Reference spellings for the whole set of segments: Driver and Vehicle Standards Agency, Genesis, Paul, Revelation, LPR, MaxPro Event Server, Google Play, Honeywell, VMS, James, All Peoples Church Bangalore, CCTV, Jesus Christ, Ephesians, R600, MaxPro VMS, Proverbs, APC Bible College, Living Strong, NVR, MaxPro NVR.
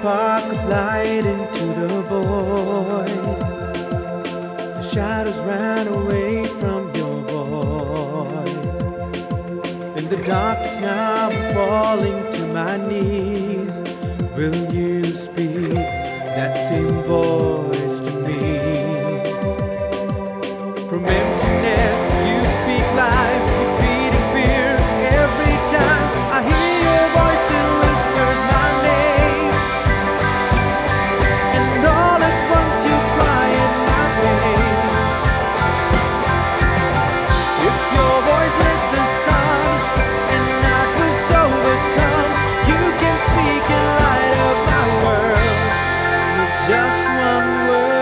spark of light into the void. The shadows ran away from your voice. In the darkness now I'm falling to my knees. Will you speak that same voice to me? From emptiness you speak life, defeating fear every time I hear your voice and whispers my name. And all at once you cry in my pain. If your voice lit the sun and night was overcome, you can speak and light up my world with just one word.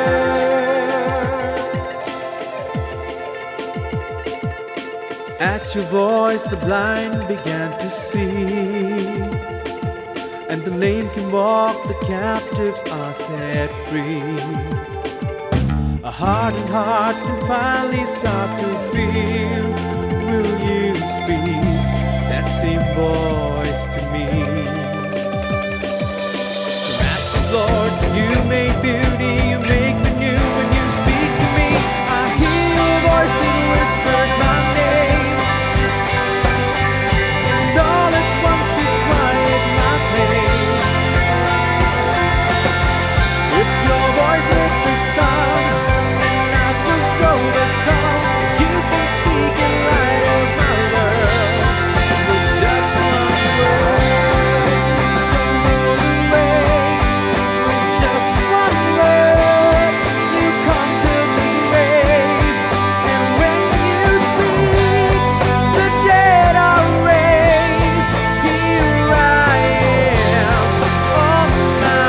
At your voice the blind began to see, and the lame can walk, the captives are set free. A hardened heart can finally start to feel. Will you speak that same voice to me? From ashes, Lord, you made beauty, you make me new. When you speak to me, I hear your voice and whispers my name. And all at once you quiet my pain. If your voice lit the sun and night was overcome, you can speak and light up my world with just one word. Stole away with just one word. You conquered the grave, and when you speak, the dead are raised. Here I am on my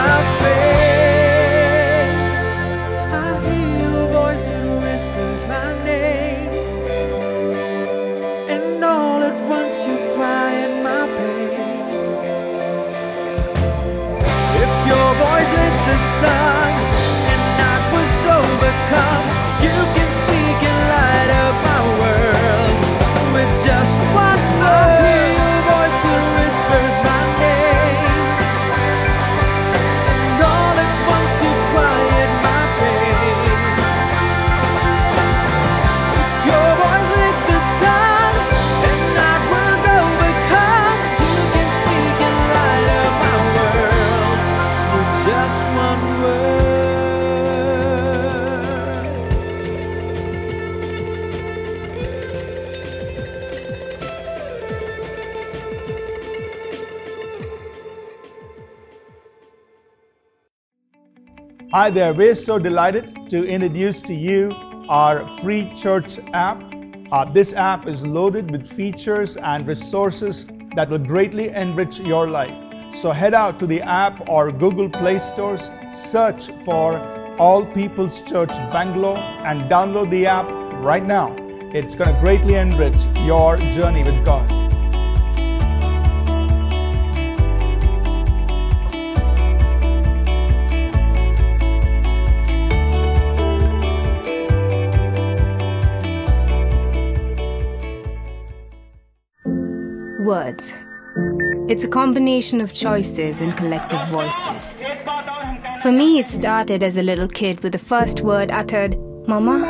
face. I hear your voice and whispers my name. And all at once you cry in my pain. If your voice lit the sun and night was overcome, you can speak and light up my world with just one word. I hear your voice and whispers my name. And all at once you quiet my pain. If your voice lit the sun and night was overcome, you can speak and light up my world with just one word. Hi there, we're so delighted to introduce to you our free church app. This app is loaded with features and resources that will greatly enrich your life. So head out to the app or Google Play Stores, search for All Peoples Church Bangalore and download the app right now. It's going to greatly enrich your journey with God. Words. It's a combination of choices and collective voices. For me, it started as a little kid with the first word uttered, Mama.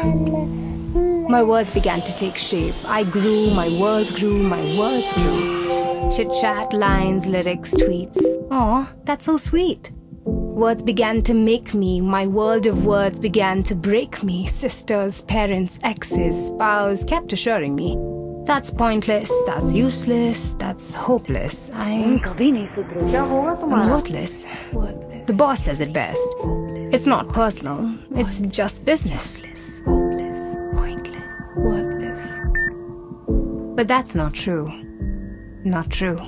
My words began to take shape. I grew, my words grew, my words grew. Chit-chat, lines, lyrics, tweets. Aw, that's so sweet. Words began to make me. My world of words began to break me. Sisters, parents, exes, spouse kept assuring me, that's pointless, that's useless, that's hopeless, I'm worthless. The boss says it best. It's not personal, it's just business. But that's not true. Not true.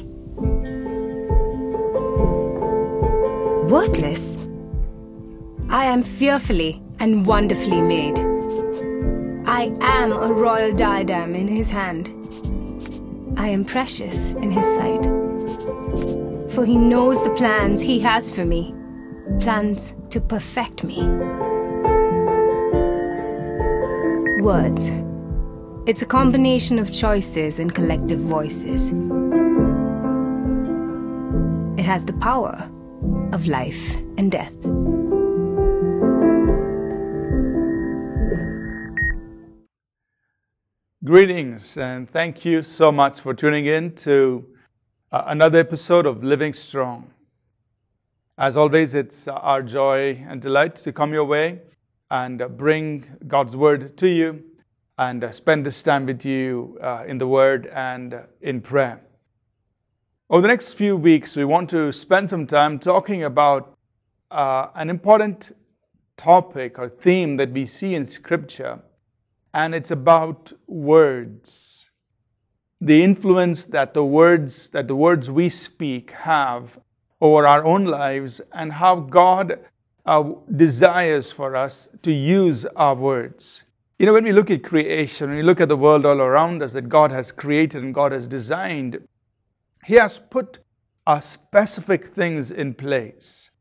Worthless? I am fearfully and wonderfully made. I am a royal diadem in his hand. I am precious in his sight. For he knows the plans he has for me, plans to perfect me. Words. It's a combination of choices and collective voices. It has the power of life and death. Greetings, and thank you so much for tuning in to another episode of Living Strong. As always, it's our joy and delight to come your way and bring God's Word to you and spend this time with you in the Word and in prayer. Over the next few weeks, we want to spend some time talking about an important topic or theme that we see in Scripture, and it's about words. The influence that the words we speak have over our own lives, and how God desires for us to use our words. You know, when we look at creation, when we look at the world all around us that God has created and God has designed, He has put specific things in place.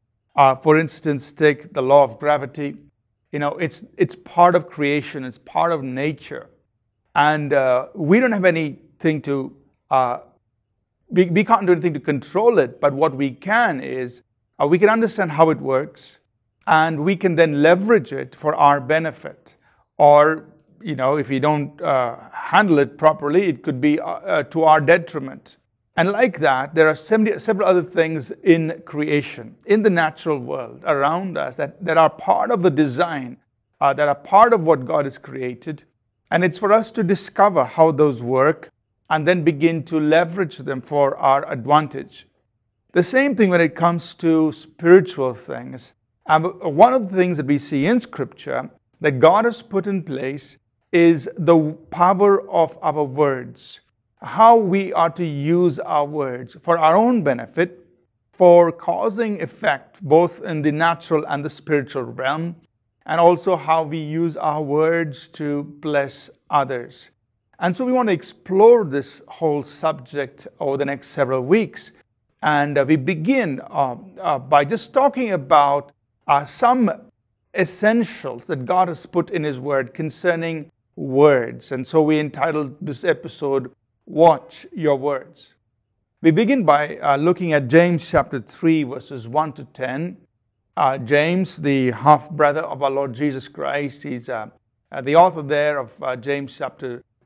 For instance, take the law of gravity. You know, it's part of creation. It's part of nature. And we don't have anything to, we can't do anything to control it. But what we can is, we can understand how it works. And we can then leverage it for our benefit. Or, you know, if we don't handle it properly, it could be to our detriment. And like that, there are several other things in creation, in the natural world around us that are part of the design, that are part of what God has created. And it's for us to discover how those work and then begin to leverage them for our advantage. The same thing when it comes to spiritual things. One of the things that we see in Scripture that God has put in place is the power of our words. How we are to use our words for our own benefit, for causing effect both in the natural and the spiritual realm, and also how we use our words to bless others. And so we want to explore this whole subject over the next several weeks. And we begin by just talking about some essentials that God has put in His Word concerning words. And so we entitled this episode, Watch Your Words. We begin by looking at James chapter 3, verses 1 to 10. James, the half-brother of our Lord Jesus Christ, he's the author there of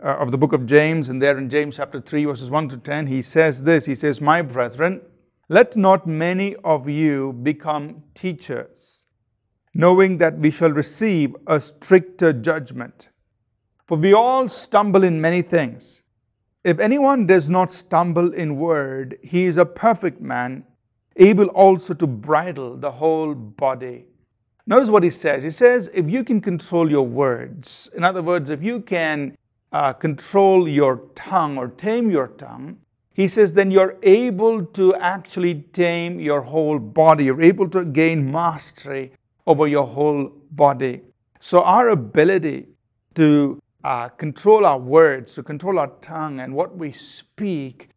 of the book of James, and there in James chapter 3, verses 1 to 10, he says this, he says, "My brethren, let not many of you become teachers, knowing that we shall receive a stricter judgment. For we all stumble in many things. If anyone does not stumble in word, he is a perfect man, able also to bridle the whole body." Notice what he says. He says, if you can control your words, in other words, if you can control your tongue or tame your tongue, he says, then you're able to actually tame your whole body. You're able to gain mastery over your whole body. So our ability to control our words, to control our tongue and what we speak,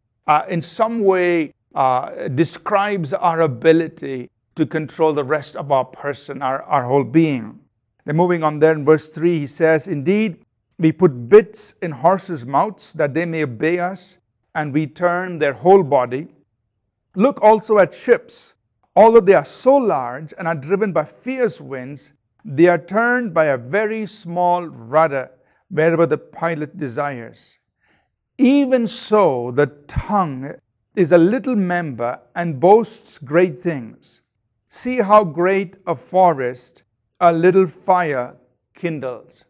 in some way describes our ability to control the rest of our person, our whole being. Then moving on there in verse 3, he says, "Indeed, we put bits in horses' mouths that they may obey us, and we turn their whole body. Look also at ships. Although they are so large and are driven by fierce winds, they are turned by a very small rudder, wherever the pilot desires. Even so, the tongue is a little member and boasts great things. See how great a forest a little fire kindles."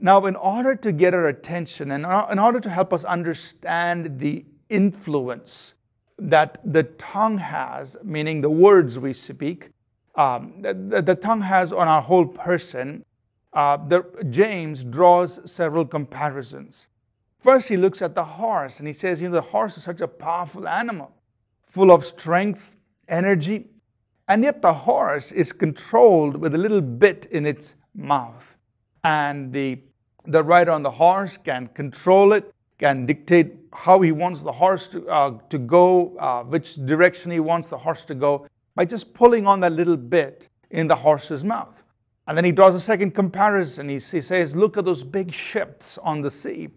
Now, in order to get our attention and in order to help us understand the influence that the tongue has, meaning the words we speak, the tongue has on our whole person, James draws several comparisons. First, he looks at the horse and he says, you know, the horse is such a powerful animal, full of strength, energy, and yet the horse is controlled with a little bit in its mouth. And the rider on the horse can control it, can dictate how he wants the horse to go, which direction he wants the horse to go, by just pulling on that little bit in the horse's mouth. And then he draws a second comparison. He says, look at those big ships on the sea.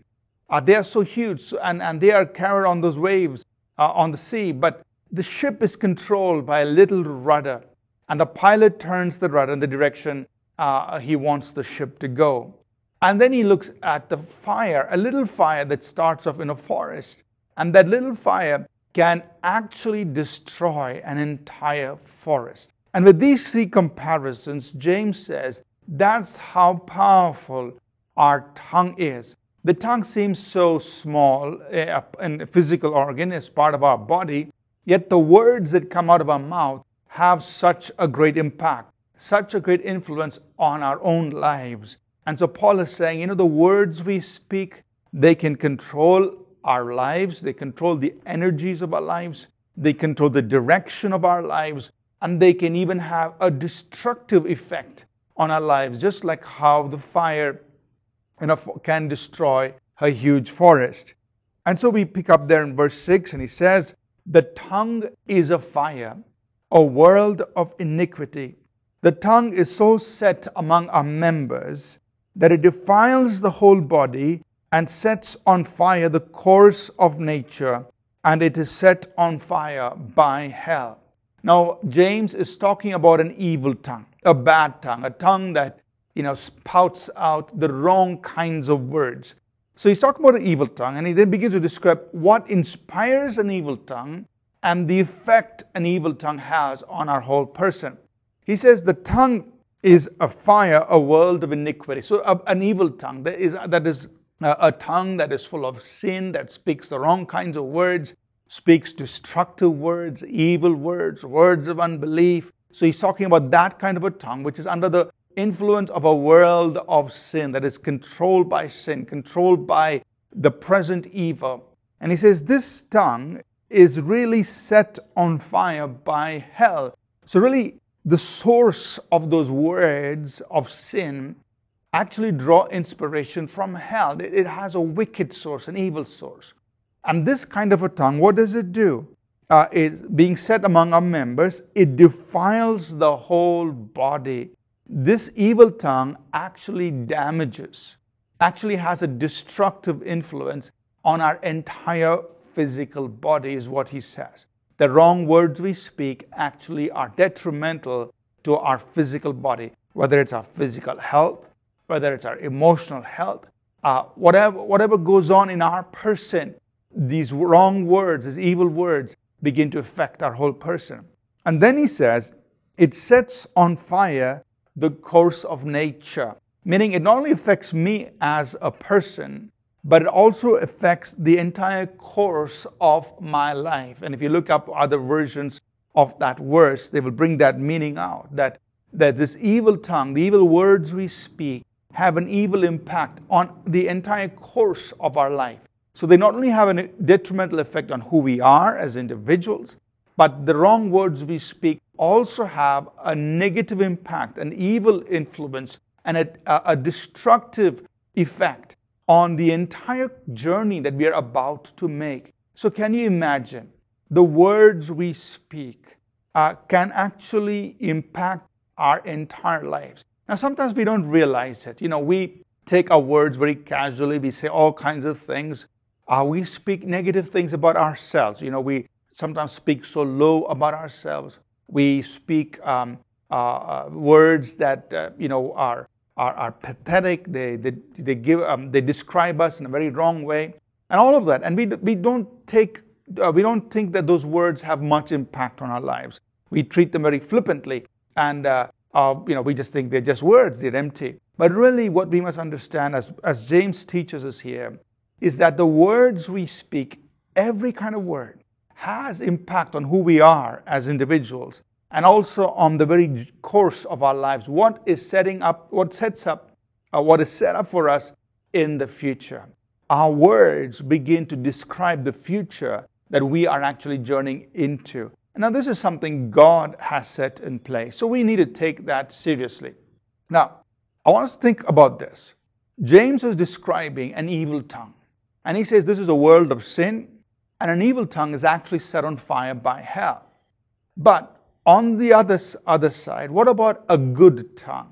They are so huge, and they are carried on those waves on the sea. But the ship is controlled by a little rudder. And the pilot turns the rudder in the direction he wants the ship to go. And then he looks at the fire, a little fire that starts off in a forest. And that little fire can actually destroy an entire forest. And with these three comparisons, James says, that's how powerful our tongue is. The tongue seems so small, a physical organ as part of our body, yet the words that come out of our mouth have such a great impact, such a great influence on our own lives. And so Paul is saying, you know, the words we speak, they can control our lives, they control the energies of our lives, they control the direction of our lives, and they can even have a destructive effect on our lives, just like how the fire can destroy a huge forest. And so we pick up there in verse 6, and he says, the tongue is a fire, a world of iniquity. The tongue is so set among our members that it defiles the whole body and sets on fire the course of nature, and it is set on fire by hell. Now, James is talking about an evil tongue, a bad tongue, a tongue that, you know, spouts out the wrong kinds of words. So he's talking about an evil tongue, and he then begins to describe what inspires an evil tongue and the effect an evil tongue has on our whole person. He says the tongue is a fire, a world of iniquity. So an evil tongue, that is a tongue that is full of sin, that speaks the wrong kinds of words, speaks destructive words, evil words, words of unbelief. So he's talking about that kind of a tongue, which is under the influence of a world of sin, that is controlled by sin, controlled by the present evil. And he says this tongue is really set on fire by hell. So really, the source of those words of sin actually draw inspiration from hell. It has a wicked source, an evil source. And this kind of a tongue, what does it do? It being set among our members, it defiles the whole body. This evil tongue actually damages, actually has a destructive influence on our entire physical body, is what he says. The wrong words we speak actually are detrimental to our physical body, whether it's our physical health, whether it's our emotional health, whatever goes on in our person. These wrong words, these evil words, begin to affect our whole person. And then he says, it sets on fire the course of nature, meaning it not only affects me as a person, but it also affects the entire course of my life. And if you look up other versions of that verse, they will bring that meaning out, that this evil tongue, the evil words we speak, have an evil impact on the entire course of our life. So they not only have a detrimental effect on who we are as individuals, but the wrong words we speak also have a negative impact, an evil influence, and a destructive effect on the entire journey that we are about to make. So can you imagine? The words we speak can actually impact our entire lives. Now, sometimes we don't realize it. You know, we take our words very casually. We say all kinds of things. We speak negative things about ourselves. You know, we sometimes speak so low about ourselves. We speak words that are pathetic. They describe us in a very wrong way, and all of that. And we don't think that those words have much impact on our lives. We treat them very flippantly, and we just think they're just words. They're empty. But really, what we must understand, as James teaches us here, is that the words we speak, every kind of word, has impact on who we are as individuals, and also on the very course of our lives, what is set up for us in the future. Our words begin to describe the future that we are actually journeying into. Now, this is something God has set in place, so we need to take that seriously. Now, I want us to think about this. James is describing an evil tongue, and he says this is a world of sin, and an evil tongue is actually set on fire by hell. But on the other side, what about a good tongue?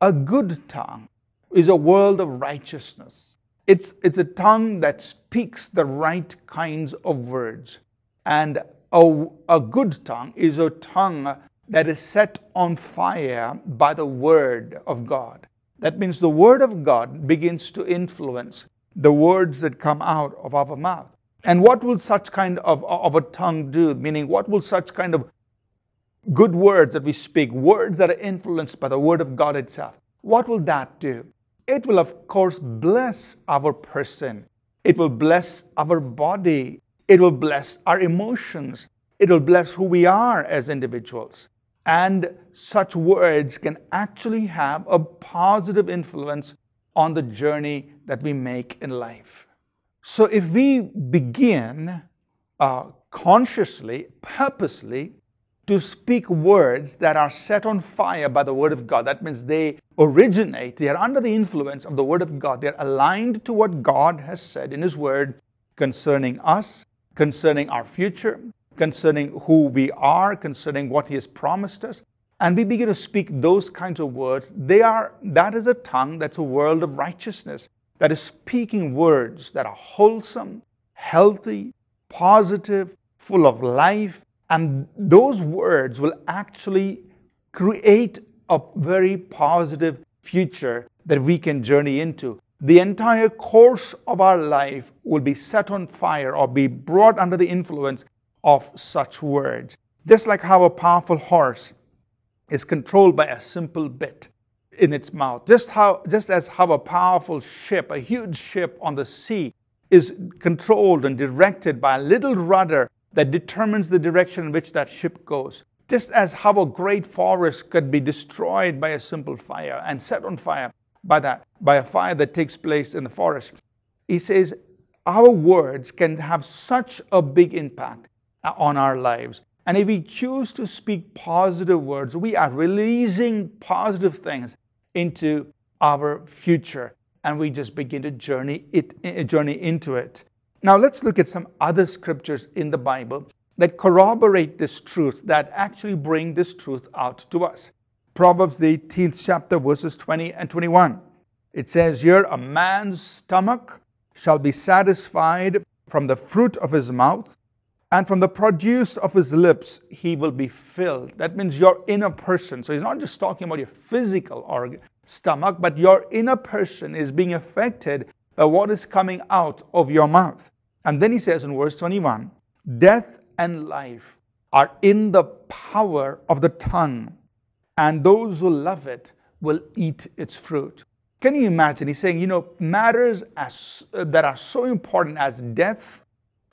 A good tongue is a world of righteousness. It's a tongue that speaks the right kinds of words. And a good tongue is a tongue that is set on fire by the Word of God. That means the Word of God begins to influence the words that come out of our mouth. And what will such kind of a tongue do? Meaning, what will such kind of good words that we speak, words that are influenced by the Word of God itself, what will that do? It will, of course, bless our person. It will bless our body. It will bless our emotions. It will bless who we are as individuals. And such words can actually have a positive influence on the journey that we make in life. So if we begin consciously, purposely, to speak words that are set on fire by the Word of God, that means they originate, they are under the influence of the Word of God, they are aligned to what God has said in His Word concerning us, concerning our future, concerning who we are, concerning what He has promised us, and we begin to speak those kinds of words, that is a tongue, that's a world of righteousness, that is speaking words that are wholesome, healthy, positive, full of life. And those words will actually create a very positive future that we can journey into. The entire course of our life will be set on fire or be brought under the influence of such words. Just like how a powerful horse is controlled by a simple bit in its mouth. Just as how a powerful ship, a huge ship on the sea, is controlled and directed by a little rudder that determines the direction in which that ship goes. Just as how a great forest could be destroyed by a simple fire and set on fire by a fire that takes place in the forest. He says our words can have such a big impact on our lives. And if we choose to speak positive words, we are releasing positive things into our future. And we just begin to journey into it. Now let's look at some other scriptures in the Bible that corroborate this truth, that actually bring this truth out to us. Proverbs the 18th chapter, verses 20 and 21. It says here, "A man's stomach shall be satisfied from the fruit of his mouth, and from the produce of his lips he will be filled." That means your inner person. So he's not just talking about your physical organ, stomach, but your inner person is being affected by what is coming out of your mouth. And then he says in verse 21, "Death and life are in the power of the tongue, and those who love it will eat its fruit." Can you imagine? He's saying, you know, matters that are so important as death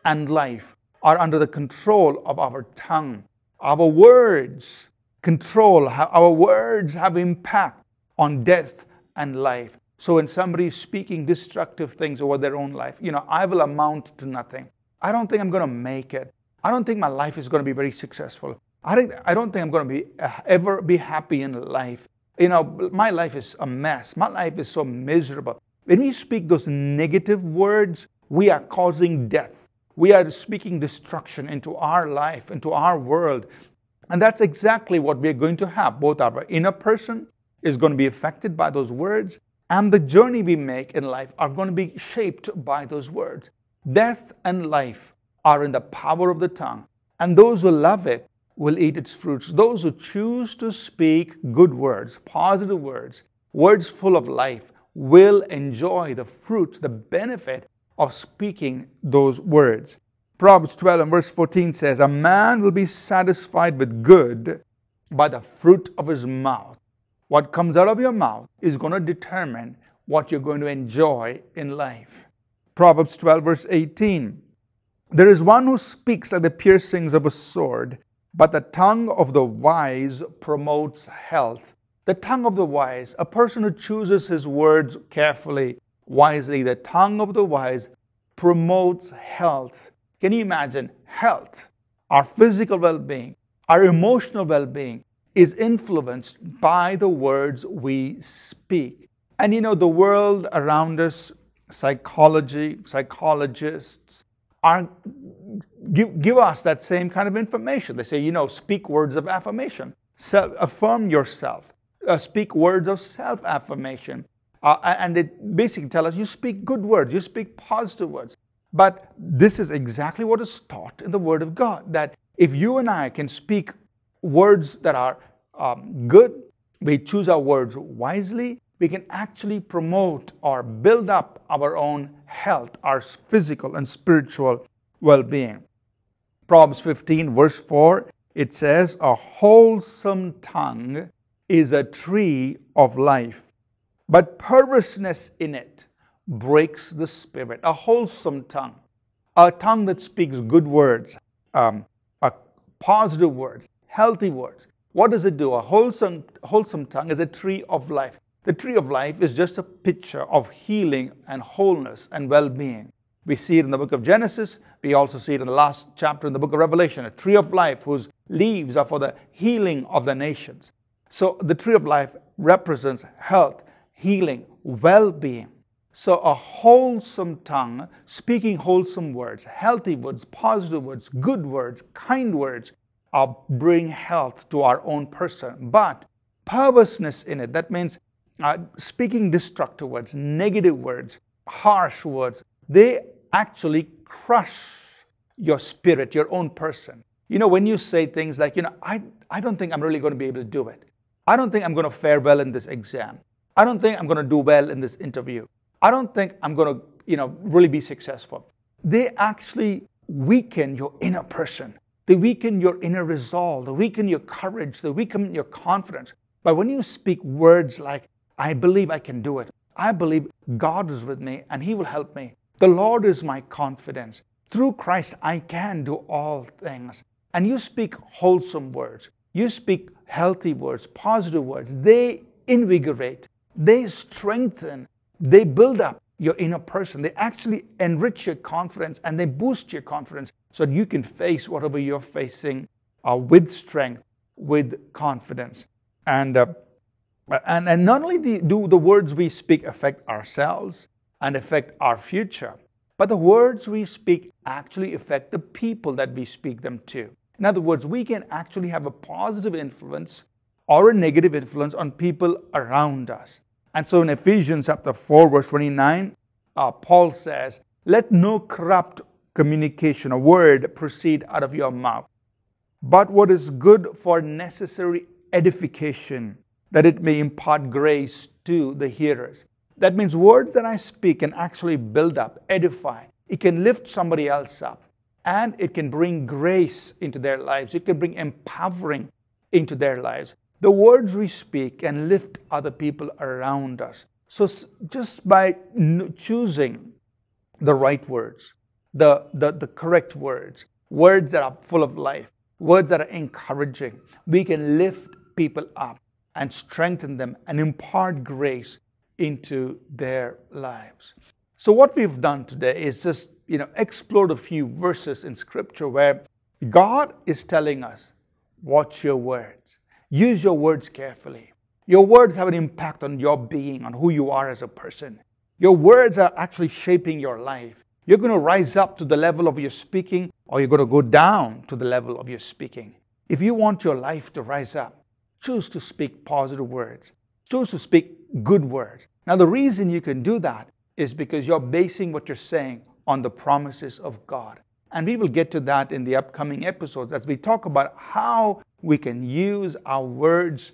and life are under the control of our tongue. Our words control, our words have impact on death and life. So when somebody is speaking destructive things over their own life, you know, "I will amount to nothing. I don't think I'm going to make it. I don't think my life is going to be very successful. I don't think I'm going to ever be happy in life. You know, my life is a mess. My life is so miserable." When we speak those negative words, we are causing death. We are speaking destruction into our life, into our world. And that's exactly what we're going to have. Both our inner person is going to be affected by those words, and the journey we make in life are going to be shaped by those words. Death and life are in the power of the tongue, and those who love it will eat its fruits. Those who choose to speak good words, positive words, words full of life, will enjoy the fruits, the benefit of speaking those words. Proverbs 12 and verse 14 says, "A man will be satisfied with good by the fruit of his mouth." What comes out of your mouth is going to determine what you're going to enjoy in life. Proverbs 12 verse 18. "There is one who speaks like the piercings of a sword, but the tongue of the wise promotes health." The tongue of the wise, a person who chooses his words carefully, wisely, the tongue of the wise promotes health. Can you imagine? Health, our physical well-being, our emotional well-being, is influenced by the words we speak. And you know, the world around us, psychology, psychologists, give us that same kind of information. They say, you know, speak words of affirmation. Affirm yourself. Speak words of self-affirmation. And they basically tell us, you speak good words, you speak positive words. But this is exactly what is taught in the Word of God, that if you and I can speak words that are good, we choose our words wisely, we can actually promote or build up our own health, our physical and spiritual well-being. Proverbs 15 verse 4, it says, "A wholesome tongue is a tree of life, but perverseness in it breaks the spirit." A wholesome tongue, a tongue that speaks good words, positive words, healthy words. What does it do? A wholesome tongue is a tree of life. The tree of life is just a picture of healing and wholeness and well-being. We see it in the book of Genesis. We also see it in the last chapter in the book of Revelation, a tree of life whose leaves are for the healing of the nations. So the tree of life represents health, healing, well-being. So a wholesome tongue, speaking wholesome words, healthy words, positive words, good words, kind words, bring health to our own person. But perverseness in it, that means speaking destructive words, negative words, harsh words, they actually crush your spirit, your own person. You know, when you say things like, you know, I don't think I'm really going to be able to do it. I don't think I'm going to fare well in this exam. I don't think I'm going to do well in this interview. I don't think I'm going to, you know, really be successful. They actually weaken your inner person. They weaken your inner resolve. They weaken your courage. They weaken your confidence. But when you speak words like, "I believe I can do it. I believe God is with me and He will help me. The Lord is my confidence. Through Christ, I can do all things." And you speak wholesome words. You speak healthy words, positive words. They invigorate. They strengthen. They build up your inner person. They actually enrich your confidence and they boost your confidence so that you can face whatever you're facing with strength, with confidence. And not only do the words we speak affect ourselves and affect our future, but the words we speak actually affect the people that we speak them to. In other words, we can actually have a positive influence or a negative influence on people around us. And so in Ephesians chapter 4, verse 29, Paul says, "Let no corrupt communication, a word, proceed out of your mouth, but what is good for necessary edification, that it may impart grace to the hearers." That means words that I speak can actually build up, edify. It can lift somebody else up, and it can bring grace into their lives. It can bring empowering into their lives. The words we speak can lift other people around us. So just by choosing the right words, the correct words, words that are full of life, words that are encouraging, we can lift people up and strengthen them and impart grace into their lives. So what we've done today is just, you know, explored a few verses in Scripture where God is telling us, watch your words. Use your words carefully. Your words have an impact on your being, on who you are as a person. Your words are actually shaping your life. You're going to rise up to the level of your speaking, or you're going to go down to the level of your speaking. If you want your life to rise up, choose to speak positive words. Choose to speak good words. Now, the reason you can do that is because you're basing what you're saying on the promises of God. And we will get to that in the upcoming episodes as we talk about how we can use our words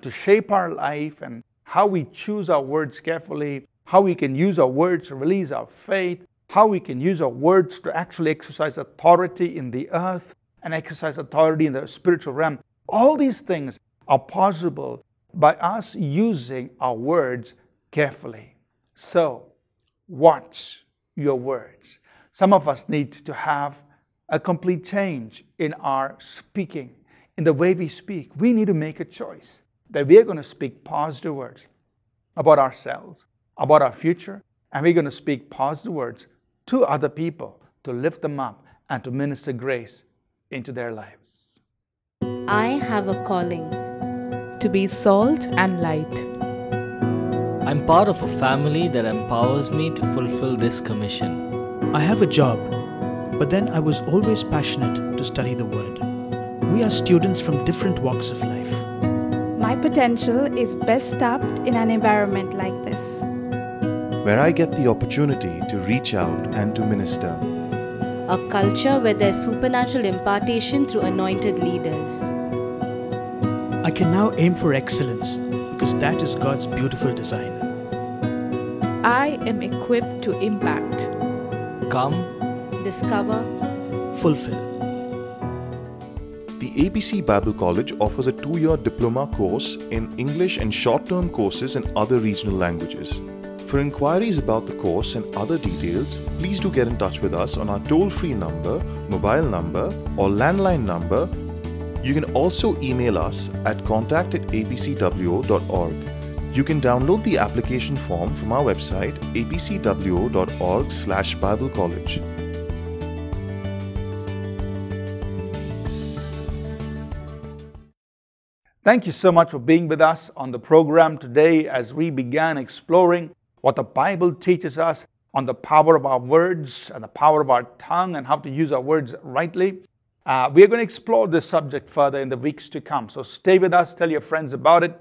to shape our life and how we choose our words carefully, how we can use our words to release our faith, how we can use our words to actually exercise authority in the earth and exercise authority in the spiritual realm. All these things are possible by us using our words carefully. So, watch your words. Some of us need to have a complete change in our speaking, in the way we speak. We need to make a choice that we are going to speak positive words about ourselves, about our future, and we're going to speak positive words to other people to lift them up and to minister grace into their lives. I have a calling to be salt and light. I'm part of a family that empowers me to fulfill this commission. I have a job, but then I was always passionate to study the Word. We are students from different walks of life. My potential is best tapped in an environment like this, where I get the opportunity to reach out and to minister. A culture where there's supernatural impartation through anointed leaders. I can now aim for excellence because that is God's beautiful design. I am equipped to impact, come, discover, fulfill. The APC Bible College offers a 2-year diploma course in English and short-term courses in other regional languages. For inquiries about the course and other details, please do get in touch with us on our toll-free number, mobile number, or landline number. You can also email us at contact@apcwo.org. You can download the application form from our website apcwo.org/Bible College. Thank you so much for being with us on the program today as we began exploring what the Bible teaches us on the power of our words and the power of our tongue and how to use our words rightly. We are going to explore this subject further in the weeks to come. So stay with us, tell your friends about it,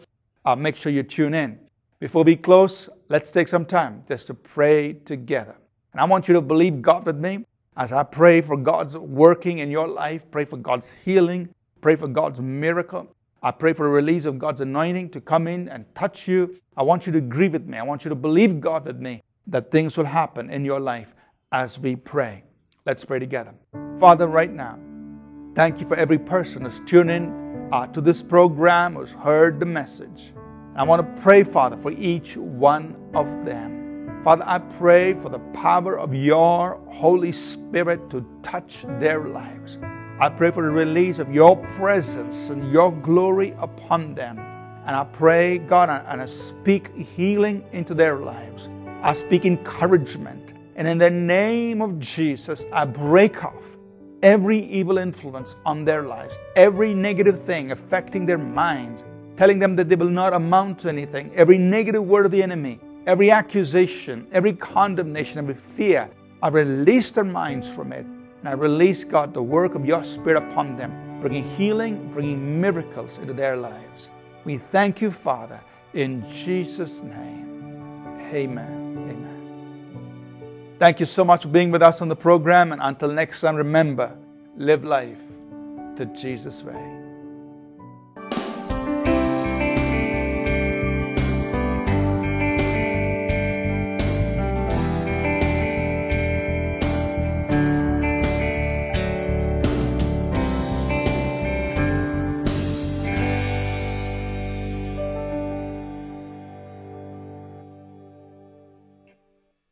make sure you tune in. Before we close, let's take some time just to pray together. And I want you to believe God with me as I pray for God's working in your life, pray for God's healing, pray for God's miracle. I pray for a release of God's anointing to come in and touch you. I want you to agree with me. I want you to believe God with me that things will happen in your life as we pray. Let's pray together. Father, right now, thank you for every person who's tuned in to this program, who's heard the message. I want to pray, Father, for each one of them. Father, I pray for the power of your Holy Spirit to touch their lives. I pray for the release of your presence and your glory upon them. And I pray, God, and I speak healing into their lives. I speak encouragement. And in the name of Jesus, I break off every evil influence on their lives, every negative thing affecting their minds, telling them that they will not amount to anything, every negative word of the enemy, every accusation, every condemnation, every fear. I release their minds from it. And I release, God, the work of your Spirit upon them, bringing healing, bringing miracles into their lives. We thank you, Father, in Jesus' name. Amen. Amen. Thank you so much for being with us on the program. And until next time, remember, live life the Jesus way.